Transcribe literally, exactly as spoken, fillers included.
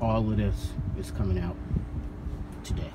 all of this is coming out today.